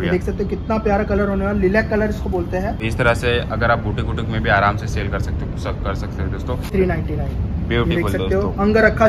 देख सकते हो कितना प्यारा कलर होने वाला, लिलैक कलर इसको बोलते हैं। इस तरह से अगर आप बुटीक वुटीक में भी आराम से सेल कर सकते हो, सब कर सकते हो दोस्तों। 399 ब्यूटीफुल सकते हो। अंगरखा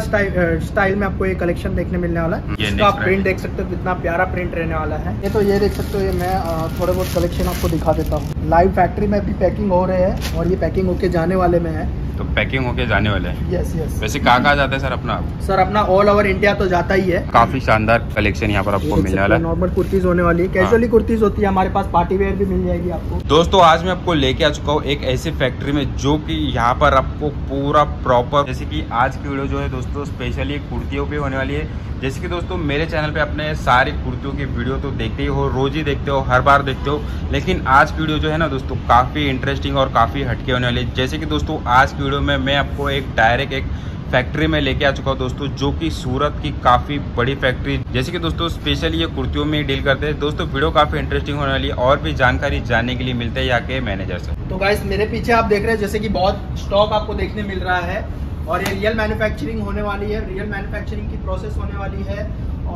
स्टाइल में आपको ये कलेक्शन देखने मिलने वाला है। इसका प्रिंट देख सकते हो कितना प्यारा प्रिंट रहने वाला है। ये तो ये देख सकते हो, ये मैं थोड़े बहुत कलेक्शन आपको दिखा देता हूँ। लाइव फैक्ट्री में भी पैकिंग हो रहे हैं और ये पैकिंग होके जाने वाले में है। तो पैकिंग होके जाने वाले हैं। Yes yes. वैसे कहाँ जाता है सर अपना? सर अपना ऑल ओवर इंडिया तो जाता ही है। काफी शानदार कलेक्शन यहाँ पर आपको मिलने वाला है। नॉर्मल कुर्तीज होने वाली है, कैजुअली कुर्तीज होती है हमारे पास, पार्टी वेयर भी मिल जाएगी आपको। दोस्तों आज मैं आपको लेके आ चुका हूँ एक ऐसी फैक्ट्री में जो कि यहाँ पर आपको पूरा प्रॉपर, जैसे कि आज की वीडियो जो है दोस्तों स्पेशली कुर्तियों पे होने वाली है। जैसे कि दोस्तों मेरे चैनल पे अपने सारी कुर्तियों की वीडियो तो देखते ही हो, रोज ही देखते हो, हर बार देखते हो, लेकिन आज की वीडियो जो है ना दोस्तों काफी इंटरेस्टिंग और काफी हटके होने वाली है। जैसे कि दोस्तों आज की वीडियो में मैं आपको एक डायरेक्ट एक फैक्ट्री में लेके आ चुका हूँ दोस्तों, जो कि सूरत की काफ़ी बड़ी फैक्ट्री, जैसे कि दोस्तों स्पेशली ये कुर्तियों में ही डील करते हैं। दोस्तों वीडियो काफ़ी इंटरेस्टिंग होने वाली है और भी जानकारी जानने के लिए मिलते हैं यहाँ के मैनेजर से। तो गाइस मेरे पीछे आप देख रहे हैं जैसे कि बहुत स्टॉक आपको देखने मिल रहा है और ये रियल मैन्युफैक्चरिंग होने वाली है, रियल मैन्युफैक्चरिंग की प्रोसेस होने वाली है।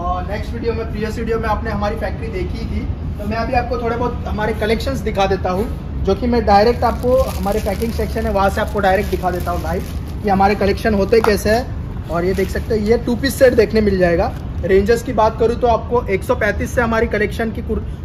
और नेक्स्ट वीडियो में, प्रीवियस वीडियो में आपने हमारी फैक्ट्री देखी थी, तो मैं अभी आपको थोड़े बहुत हमारे कलेक्शंस दिखा देता हूँ, जो कि मैं डायरेक्ट आपको हमारे पैकिंग सेक्शन है वहाँ से आपको डायरेक्ट दिखा देता हूँ गाइस कि हमारे कलेक्शन होते कैसे है। और ये देख सकते हो ये 2 पीस सेट देखने मिल जाएगा। रेंजेस की बात करूँ तो आपको 135 से हमारी कलेक्शन की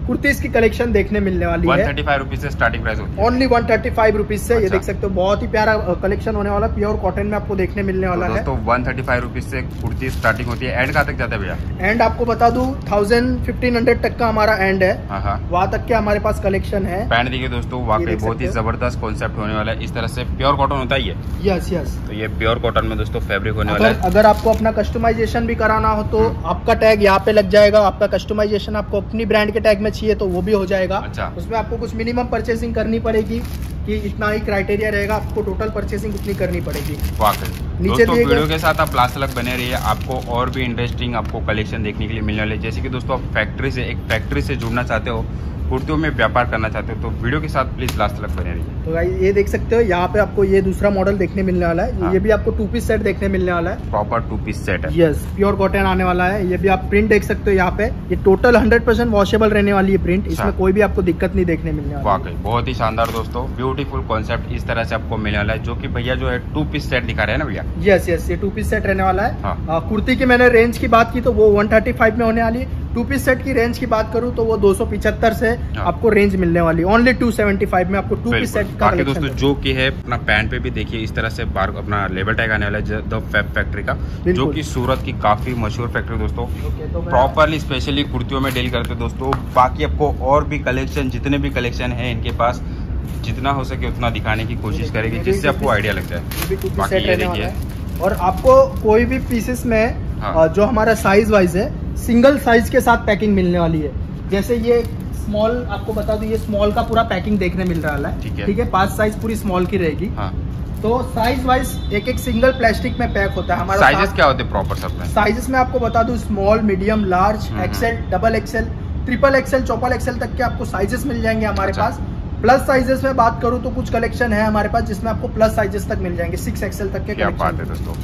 कुर्तीज की कलेक्शन देखने मिलने वाली है। 135 से स्टार्टिंग प्राइस होती है, ओनली 135 से। ये देख सकते हो बहुत ही प्यारा कलेक्शन होने वाला, प्योर कॉटन में आपको देखने मिलने वाला है। तो 135 से कुर्ती स्टार्टिंग होती है। एंड कहाँ तक जाता है भैया? एंड आपको बता दूं 1500 तक का हमारा एंड है, वहाँ तक के हमारे पास कलेक्शन है। पैंट देखिए दोस्तों, वाकई बहुत ही जबरदस्त कॉन्सेप्ट होने वाला है। इस तरह से प्योर कॉटन होता है। Yes yes. तो ये प्योर कॉटन में दोस्तों फैब्रिक होने वाला है। अगर आपको अपना कस्टमाइजेशन भी कराना हो तो आपका टैग यहाँ पे लग जाएगा। आपका कस्टमाइजेशन आपको अपनी ब्रांड के टैग में चाहिए तो वो भी हो जाएगा। अच्छा। उसमें आपको कुछ मिनिमम परचेसिंग करनी पड़ेगी कि इतना ही क्राइटेरिया रहेगा, आपको टोटल परचेसिंग इतनी करनी पड़ेगी। नीचे दोस्तों वीडियो के साथ आप लास्ट तक बने रहिए, आपको और भी इंटरेस्टिंग आपको कलेक्शन देखने के लिए मिलने वाले। जैसे कि दोस्तों आप एक फैक्ट्री से जुड़ना चाहते हो, कुर्तियों में व्यापार करना चाहते हो, तो वीडियो के साथ प्लीज लास्ट तक बने रहिए। तो गाइस ये देख सकते हो यहाँ पे आपको ये दूसरा मॉडल देखने मिलने वाला है। ये भी आपको 2 पीस सेट देखने मिलने वाला है, प्रॉपर 2 पीस सेट है। यस, प्योर कॉटन आने वाला है। ये भी आप प्रिंट देख सकते हो यहाँ पे, ये टोटल 100% वॉशेबल रहने वाली है प्रिंट, इसमें कोई भी आपको दिक्कत नहीं देखने मिलने वाली। वाकई बहुत ही शानदार दोस्तों, ब्यूटीफुल कॉन्सेप्ट इस तरह से आपको मिलने वाला है, जो की भैया जो है 2 पीस सेट दिखा रहे हैं ना भैया। यस यस, ये 2 पीस सेट रहने वाला है। कुर्ती की मैंने रेंज की बात की तो वो 135 में होने वाली है। 2 पीस सेट की रेंज की बात करूं तो वो 275 से आपको रेंज मिलने वाली, ओनली 275 में आपको 2 पीस सेट का कलेक्शन दोस्तों जो कि है। अपना पैंट पे भी देखिए इस तरह से बार अपना लेबल टैग आने वाला है द फैब फैक्ट्री का, जो कि सूरत की काफी मशहूर फैक्ट्री दोस्तों। तो प्रॉपरली स्पेशली कुर्तियों में डील करते दोस्तों। बाकी आपको और भी कलेक्शन, जितने भी कलेक्शन है इनके पास, जितना हो सके उतना दिखाने की कोशिश करेंगे जिससे आपको आइडिया लग जाए। और आपको कोई भी पीसेस में जो हमारा साइज वाइज है, सिंगल साइज के साथ पैकिंग मिलने वाली है। जैसे ये स्मॉल, आपको बता दूं ये स्मॉल का पूरा पैकिंग देखने मिल रहा है। ठीक है, 5 साइज पूरी स्मॉल की रहेगी। तो साइज वाइज एक सिंगल प्लास्टिक में पैक होता है हमारा। साइजेस क्या होते हैं प्रॉपर सब में? साइजेस में आपको बता दूं small, medium, large, XL, double XL, triple XL, चौपल एक्सेल तक के आपको साइजेस मिल जाएंगे हमारे पास। प्लस साइजेस में बात करूं तो कुछ कलेक्शन है हमारे पास जिसमें आपको प्लस साइजेस तक मिल जाएंगे, 6 एक्सेल तक के कलेक्शन दोस्तों।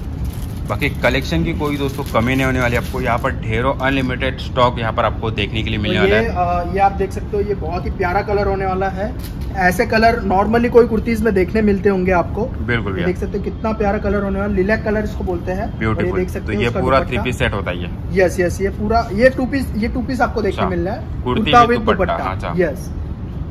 बाकी कलेक्शन की कोई दोस्तों कमी नहीं होने वाली। आपको यहाँ पर ढेरों अनलिमिटेड स्टॉक यहाँ पर आपको देखने के लिए मिलने वाला है। ये आप देख सकते हो, ये बहुत ही प्यारा कलर होने वाला है। ऐसे कलर नॉर्मली कोई कुर्तीज में देखने मिलते होंगे आपको। बिल्कुल देख सकते हो कितना प्यारा कलर होने वाला, लिलैक कलर इसको बोलते हैं। ब्यूटीफुल। देख सकते हो ये पूरा 3 पीस सेट होता है। यस यस, ये पूरा ये 2 पीस आपको देखने मिल रहा है, कुर्ता विद दुपट्टा। यस,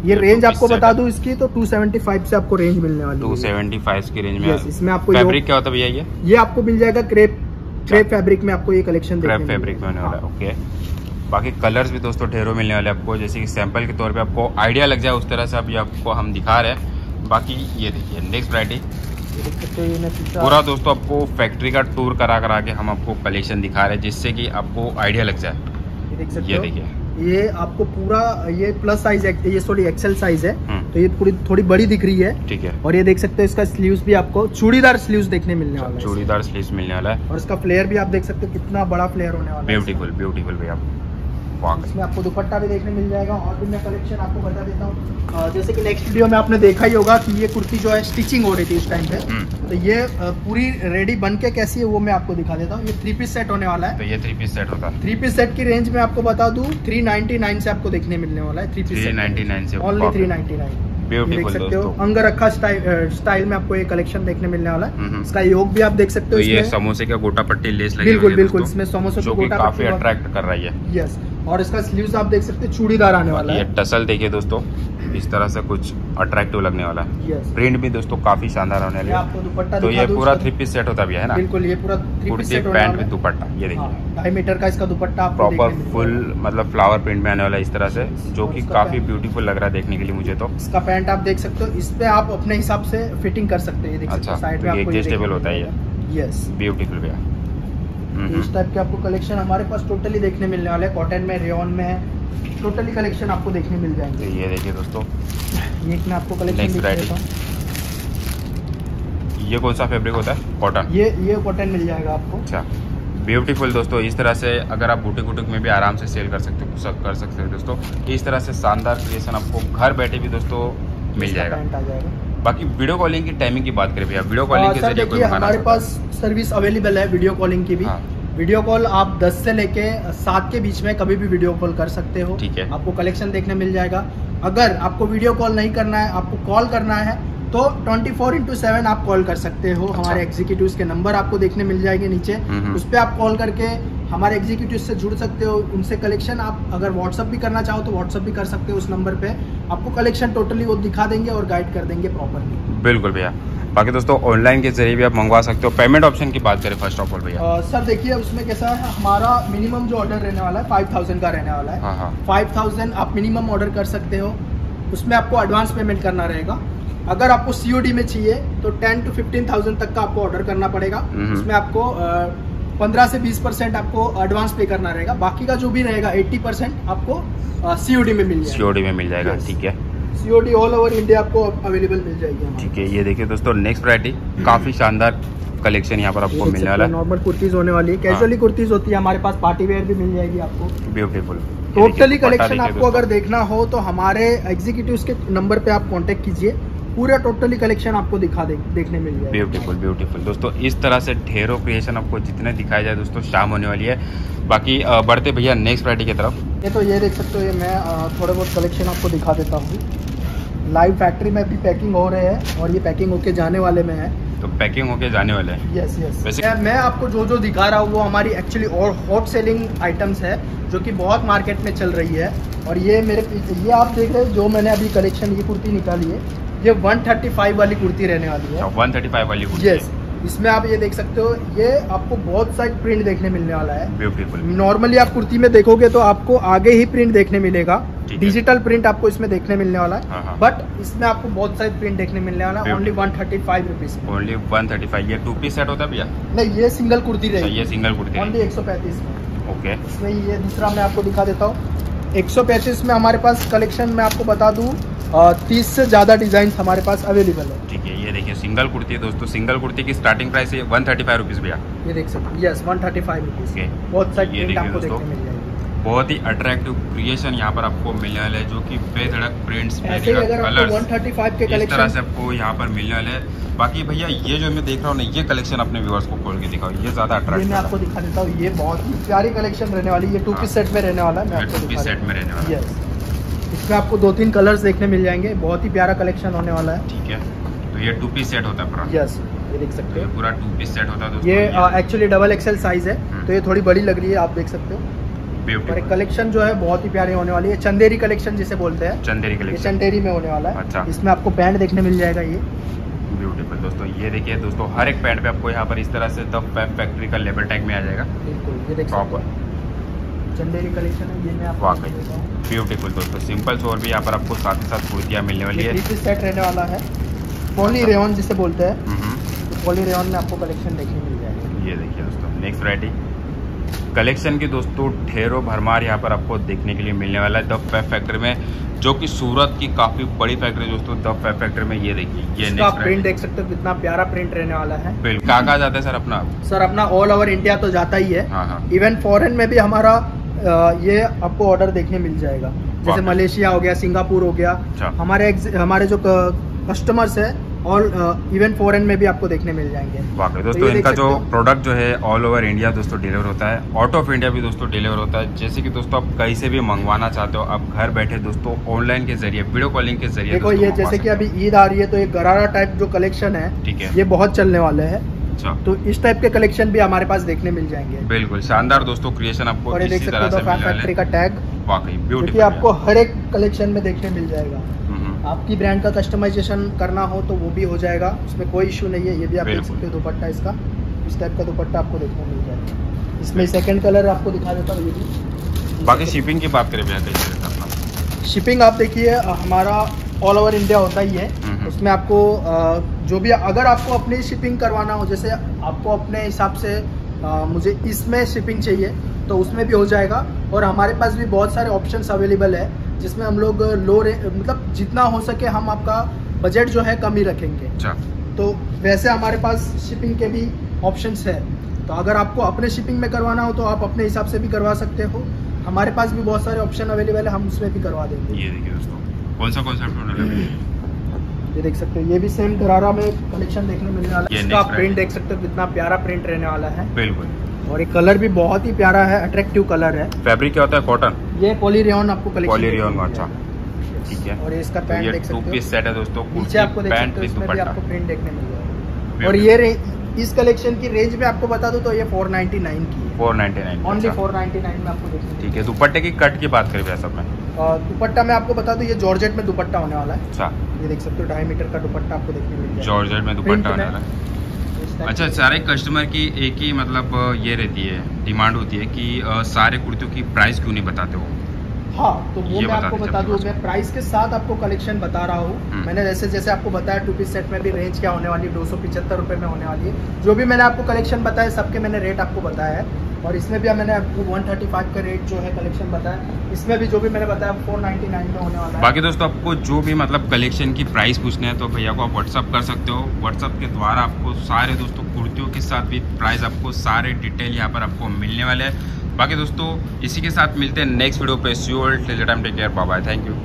ये रेंज आपको बता दूं इसकी तो 275 से आपको रेंज मिलने वाली है। 275 की रेंज में। यस, इसमें आपको फैब्रिक क्या होता है भैया? ये आपको मिल जाएगा क्रेप फैब्रिक में आपको ये कलेक्शन देखने फैब्रिक में होने वाला है। ओके, बाकी कलर्स भी दोस्तों ढेरों मिलने वाले आपको, जैसे कि सैंपल के तौर पे आपको आइडिया लग जाए उस तरह से अभी आपको हम दिखा रहे हैं। बाकी ये देखिए नेक्स्ट वैरायटी, पूरा दोस्तों आपको फैक्ट्री का टूर करा करा के हम आपको कलेक्शन दिखा रहे हैं जिससे कि आपको आइडिया लग जाए। ये देखिए, ये आपको पूरा ये प्लस साइज, ये सॉरी एक्सेल साइज है, तो ये थोड़ी बड़ी दिख रही है। ठीक है। और ये देख सकते हो इसका स्लीव्स भी आपको चूड़ीदार स्लीव्स देखने मिलने वाला है। चूड़ीदार स्लीव्स मिलने वाला है। और इसका फ्लेयर भी आप देख सकते हो कितना बड़ा फ्लेयर होने वाला है। ब्यूटीफुल ब्यूटीफुल भैया। वाह, इसमें आपको दुपट्टा भी देखने मिल जाएगा। और भी मैं कलेक्शन आपको बता देता हूँ, जैसे कि नेक्स्ट वीडियो में आपने देखा ही होगा कि ये कुर्ती जो है स्टिचिंग हो रही थी इस टाइम पे, तो ये पूरी रेडी बन के कैसी है वो मैं आपको दिखा देता हूँ। ये थ्री पीस सेट होने वाला है, तो ये थ्री पीस सेट होता है। थ्री पीस सेट की रेंज में आपको बता दूँ 399 से आपको देखने मिलने वाला है, 399 से ओनली 399। देख सकते हो अंगरखा स्टाइल में आपको ये कलेक्शन देखने मिलने वाला है। इसका योग भी आप देख सकते हो, तो ये समोसे का गोटा पट्टी लेस लगी, बिल्कुल बिल्कुल, इसमें समोसे का गोटा काफी अट्रैक्ट कर रही है। यस, और इसका स्लीव्स आप देख सकते हो चूड़ीदार आने वाला है। ये टसल देखिए दोस्तों, इस तरह से कुछ अट्रैक्टिव लगने वाला है। यस, प्रिंट भी दोस्तों काफी शानदार होने वाली है। आपको दुपट्टा, तो ये पूरा थ्री पीस सेट होता भी है ना, बिल्कुल ये पूरा three piece set, pant with dupatta. ये देखिए 2.5 मीटर का इसका दुपट्टा प्रॉपर फुल मतलब फ्लावर प्रिंट में आने वाला है इस तरह से, जो की काफी ब्यूटीफुल लग रहा है देखने के लिए मुझे। तो इसका पैंट आप देख सकते हो, इसपे आप अपने हिसाब से फिटिंग कर सकते हैं। अच्छा, साइड में एडजस्टेबल होता है। यस, ब्यूटीफुल भैया। इस टाइप के आपको कलेक्शन हमारे पास टोटली देखने मिलने वाले हैं, कॉटन में, रेयन में है, टोटली कलेक्शन आपको देखने मिल जाएंगे। ये देखिए दोस्तों, ये एक मैं आपको कलेक्शन दिखा देता हूं। ये कौन सा फैब्रिक होता है? कॉटन। ये कॉटन मिल जाएगा आपको। अच्छा, ब्यूटीफुल दोस्तों। इस तरह से अगर आप बुटीक वुटीक में भी आराम से सेल कर सकते हो दोस्तों। इस तरह से शानदार क्रिएशन आपको घर बैठे भी दोस्तों मिल जाएगा। बाकी वीडियो कॉलिंग की टाइमिंग की बात करें भैया, वीडियो कॉलिंग के जरिए कोई हमारे पास सर्विस अवेलेबल है वीडियो कॉलिंग की भी। हाँ। वीडियो कॉल आप 10 से लेके 7 के बीच में कभी भी वीडियो कॉल कर सकते हो, ठीक है, आपको कलेक्शन देखने मिल जाएगा। अगर आपको वीडियो कॉल नहीं करना है, आपको कॉल करना है, तो 24/7 आप कॉल कर सकते हो। अच्छा। हमारे एग्जीक्यूटिव्स के नंबर आपको देखने मिल जाएंगे नीचे, उस पर आप कॉल करके हमारे एग्जीक्यूटिव्स से जुड़ सकते हो, उनसे कलेक्शन आप अगर व्हाट्सअप भी करना चाहो तो व्हाट्सअप भी कर सकते हो उस नंबर पे। आपको कलेक्शन टोटली वो दिखा देंगे और गाइड कर देंगे प्रॉपरली। बिल्कुल भैया। बाकी दोस्तों ऑनलाइन के जरिए भी आप मंगवा सकते हो। पेमेंट ऑप्शन की बात करें फर्स्ट ऑफ ऑल भैया, सर देखिए उसमें कैसा है, हमारा मिनिमम जो ऑर्डर रहने वाला है 5000 का रहने वाला है। 5000 आप मिनिमम ऑर्डर कर सकते हो, उसमें आपको एडवांस पेमेंट करना रहेगा। अगर आपको COD में चाहिए तो 10,000 से 15,000 तक का आपको ऑर्डर करना पड़ेगा, उसमें आपको 15 से 20% आपको एडवांस पे करना रहेगा, बाकी का जो भी रहेगा 80% आपको COD में मिल जाएगा। COD में मिल जाएगा, ठीक है। COD ऑल ओवर इंडिया आपको अवेलेबल मिल जाएगी, ठीक है। ये देखिए दोस्तों नेक्स्ट वैरायटी, काफी शानदार कलेक्शन यहाँ पर आपको मिलने वाला है। नॉर्मल कुर्तीज होने वाली है, कैजुअली कुर्तीज होती है हमारे पास, पार्टी वेयर भी मिल जाएगी आपको। ब्यूटीफुल टोटली कलेक्शन आपको अगर देखना हो तो हमारे एग्जीक्यूटिव्स के नंबर पे आप कॉन्टेक्ट कीजिए, पूरा टोटली कलेक्शन आपको देखने मिल जाएगा। ब्यूटीफुल ब्यूटीफुल दोस्तों। इस तरह से ढेरों क्रिएशन आपको जितने दिखाया जाए दोस्तों, शाम होने वाली है। बाकी बढ़ते भैया नेक्स्ट वैरायटी की तरफ। ये तो ये देख सकते हो, ये मैं थोड़ा बहुत कलेक्शन आपको दिखा देता हूँ। लाइव फैक्ट्री में भी पैकिंग हो रहे हैं और ये पैकिंग होके जाने वाले में है, तो पैकिंग होके जाने वाले हैं। यस यस, मैं आपको जो दिखा रहा हूँ वो हमारी एक्चुअली और हॉट सेलिंग आइटम्स है जो कि बहुत मार्केट में चल रही है। और ये मेरे पीछे ये आप देख रहे हो, जो मैंने अभी कलेक्शन ये कुर्ती निकाली है, ये 135 वाली कुर्ती रहने वाली है। 135 वाली कुर्ती। यस, इसमें आप ये देख सकते हो, ये आपको बहुत सारे प्रिंट देखने मिलने वाला है। ब्यूटीफुल। नॉर्मली आप कुर्ती में देखोगे तो आपको आगे ही प्रिंट देखने मिलेगा, डिजिटल प्रिंट आपको इसमें देखने मिलने वाला है, बट इसमें आपको बहुत सारे प्रिंट देखने मिलने वाला है। Only 135 rupees. ओनली 135। ये 2 पीस सेट होता है भैया? नहीं, ये सिंगल कुर्ती रहेगी। ये सिंगल कुर्ती ओनली 135। ओके, इसमें ये दूसरा मैं आपको दिखा देता हूँ। 135 में हमारे पास कलेक्शन, मैं आपको बता दूँ 30 से ज़्यादा डिज़ाइन हमारे पास अवेलेबल है, ठीक है। ये देखिए सिंगल कुर्ती है दोस्तों, सिंगल कुर्ती की स्टार्टिंग प्राइस है 135 रुपीज़ भैया, ये देख सकते हैं। Yes, 135 rupees. बहुत सारी प्रिंट आपको देखने मिल जाएगी, बहुत ही अट्रैक्टिव क्रिएशन यहाँ पर आपको मिलने वाले जो कि बेधड़क प्रिंट्स, बेधड़क कलर्स, 135 के कलेक्शन इस तरह से आपको यहाँ पर मिलने वाले हैं। बाकी भैया ये जो मैं देख रहा हूँ ना, ये कलेक्शन अपने व्यूअर्स को खोल के दिखाओ, ये ज़्यादा अट्रैक्टिव। मैं आपको दिखा देता हूँ, ये बहुत ही प्यारी कलेक्शन रहने वाली, ये 2 पीस सेट में रहने वाला है। 2 पीस सेट में रहने वाला है, इसमें आपको 2-3 कलर्स देखने मिल जाएंगे, बहुत ही प्यारा कलेक्शन होने वाला है, ठीक है। तो ये 2 पीस सेट होता है पूरा। यस, ये देख सकते हो, ये पूरा 2 पीस सेट होता है दोस्तों। ये एक्चुअली XXL साइज है, तो ये थोड़ी बड़ी लग रही है, आप देख सकते हो। और कलेक्शन जो है बहुत ही प्यारे होने वाली है, चंदेरी कलेक्शन जिसे बोलते हैं, चंदेरी कलेक्शन, चंदेरी में होने वाला है। अच्छा, इसमें आपको पैंट देखने मिल जाएगा, ये ब्यूटीफुल दोस्तों। ये देखिए दोस्तों, हर एक पैंट पे आपको यहाँ पर इस तरह से द फैब फैक्ट्री का लेबल टैग में आ जाएगा, बिल्कुल। ये देख सकते हो चंदेरी कलेक्शन है, ये मैं आपको वाकई ब्यूटीफुल दोस्तों। सिंपल और भी यहाँ पर आपको साथ ही साथ कुर्तियाँ मिलने वाली है, 3 पीस सेट रहने वाला है, पॉली रेयन जिसे बोलते हैं, तो पॉली रेयन में आपको कलेक्शन देखने मिल जाएगा। ये देखिए दोस्तों नेक्स्ट वैरायटी, कलेक्शन की दोस्तों ढेरों भरमार यहाँ पर आपको देखने के लिए मिलने वाला है द फैब फैक्ट्री में, जो कि सूरत की काफ़ी बड़ी फैक्ट्री दोस्तों, द फैब फैक्ट्री में। ये देखिए, ये नेक्स्ट प्रिंट देख सकते हो, कितना प्यारा प्रिंट रहने वाला है। बिल्कुल, कहाँ जाता है सर अपना? सर अपना ऑल ओवर इंडिया तो जाता ही है, इवन फॉरेन में भी हमारा ये आपको ऑर्डर देखने मिल जाएगा। जैसे मलेशिया हो गया, सिंगापुर हो गया, हमारे जो कस्टमर्स है और इवन फॉरेन में भी आपको देखने मिल जाएंगे। वाकई दोस्तों तो इनका जो प्रोडक्ट जो है ऑल ओवर इंडिया दोस्तों डिलीवर होता है, आउट ऑफ इंडिया भी दोस्तों डिलीवर होता है। जैसे कि दोस्तों आप कहीं से भी मंगवाना चाहते हो, आप घर बैठे दोस्तों ऑनलाइन के जरिए वीडियो कॉलिंग के जरिए देखो। ये जैसे कि अभी ईद आ रही है तो ये गरारा टाइप जो कलेक्शन है, ठीक है, ये बहुत चलने वाले है। तो इस टाइप के कलेक्शन भी हमारे पास देखने मिल जाएंगे। बिल्कुल शानदार दोस्तों क्रिएशन आपको इसी तरह से मिल जाएगा का टैग। वाकई ब्यूटीफुल, आपको हर एक कलेक्शन में देखने मिल जाएगा। आपकी ब्रांड का कस्टमाइजेशन करना हो तो वो भी हो जाएगा, उसमें कोई इशू नहीं है। ये भी आप देख सकते हो दुपट्टा, इसका इस टाइप का दुपट्टा आपको देखने मिल जाएगा। इसमें सेकंड कलर आपको दिखा देता हूँ ये भी। बाकी शिपिंग की बात करें भैया, शिपिंग आप देखिए हमारा ऑल ओवर इंडिया होता ही है। उसमें आपको जो भी, अगर आपको अपनी शिपिंग करवाना हो, जैसे आपको अपने हिसाब से मुझे इसमें शिपिंग चाहिए तो उसमें भी हो जाएगा। और हमारे पास भी बहुत सारे ऑप्शंस अवेलेबल है जिसमें हम लोग लो रेट, मतलब जितना हो सके हम आपका बजट जो है कम ही रखेंगे। तो वैसे हमारे पास शिपिंग के भी ऑप्शंस है। तो अगर आपको अपने शिपिंग में करवाना हो तो आप अपने हिसाब से भी करवा सकते हो। हमारे पास भी बहुत सारे ऑप्शन अवेलेबल है, हम उसमें भी करवा देंगे। ये देखिए दोस्तों कौन सा प्रोडक्ट है, ये देख सकते हो। ये भी सेम गरारा में कलेक्शन देखने मिलने वाला है। इसका प्रिंट देख सकते हो कितना प्यारा प्रिंट रहने वाला है। बिल्कुल, और ये कलर भी बहुत ही प्यारा है, अट्रैक्टिव कलर है। फैब्रिक क्या होता है, कॉटन। ये पॉलीरियॉन आपको कलेक्शन, पॉलीरियॉन, अच्छा ठीक है। और इसका पैंट देख सकते हो, 2 पीस सेट है दोस्तों। कुर्ती, पैंट पे दुपट्टा आपको प्रिंट देखने मिल जाएगा। और ये इस कलेक्शन की रेंज में आपको बता दूं तो ये 499 की है। 499 ओनली 499 में आपको देखने, ठीक है। दुपट्टे की कट की बात करें वैसा में, दुपट्टा मैं आपको बता दूं ये जॉर्जेट में दुपट्टा होने वाला है। अच्छा, ये देख सकते हो 2.5 मीटर का दुपट्टा आपको देखने मिल जाएगा। जॉर्जेट में दुपट्टा होने वाला है। अच्छा, सारे कस्टमर की एक ही मतलब ये रहती है, डिमांड होती है कि सारे कुर्तियों की प्राइस क्यों नहीं बताते हो। हाँ, तो वो मैं आपको बता दूँ, मैं प्राइस के साथ आपको कलेक्शन बता रहा हूँ। मैंने जैसे जैसे आपको बताया 2 पीस सेट में भी रेंज क्या होने वाली है, 275 रुपये में होने वाली है। जो भी मैंने आपको कलेक्शन बताया सबके मैंने रेट आपको बताया है। और इसमें भी मैंने आपको 135 का रेट जो है कलेक्शन बताया। इसमें भी जो भी मैंने बताया 499 में होने वाला है। बाकी दोस्तों आपको जो भी मतलब कलेक्शन की प्राइस पूछना है तो भैया को आप व्हाट्सअप कर सकते हो। व्हाट्सअप के द्वारा आपको सारे दोस्तों कुर्तियों के साथ भी प्राइस आपको सारे डिटेल यहाँ पर आपको मिलने वाले हैं। बाकी दोस्तों इसी के साथ मिलते हैं नेक्स्ट वीडियो पे। Sure, till the time take care, bye bye, thank you.